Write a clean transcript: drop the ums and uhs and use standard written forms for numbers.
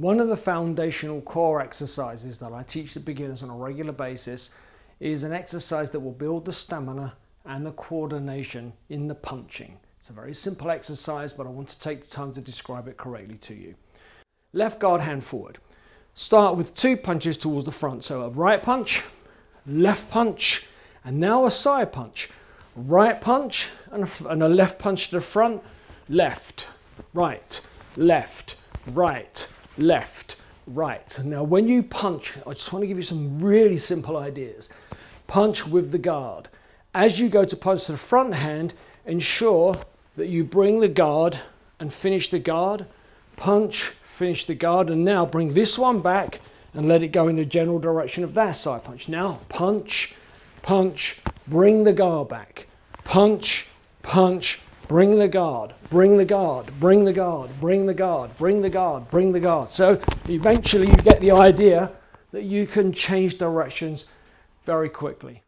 One of the foundational core exercises that I teach the beginners on a regular basis is an exercise that will build the stamina and the coordination in the punching. It's a very simple exercise, but I want to take the time to describe it correctly to you. Left guard hand forward. Start with two punches towards the front. So a right punch, left punch, and now a side punch. Right punch and a left punch to the front. Left, right, left, right, left, right. Now when you punch, I just want to give you some really simple ideas. Punch with the guard. As you go to punch the front hand, ensure that you bring the guard and finish the guard. Punch, finish the guard, and now bring this one back and let it go in the general direction of that side punch. Now punch, punch, bring the guard back. Punch, punch, bring the guard, bring the guard, bring the guard, bring the guard, bring the guard, bring the guard. So eventually you get the idea that you can change directions very quickly.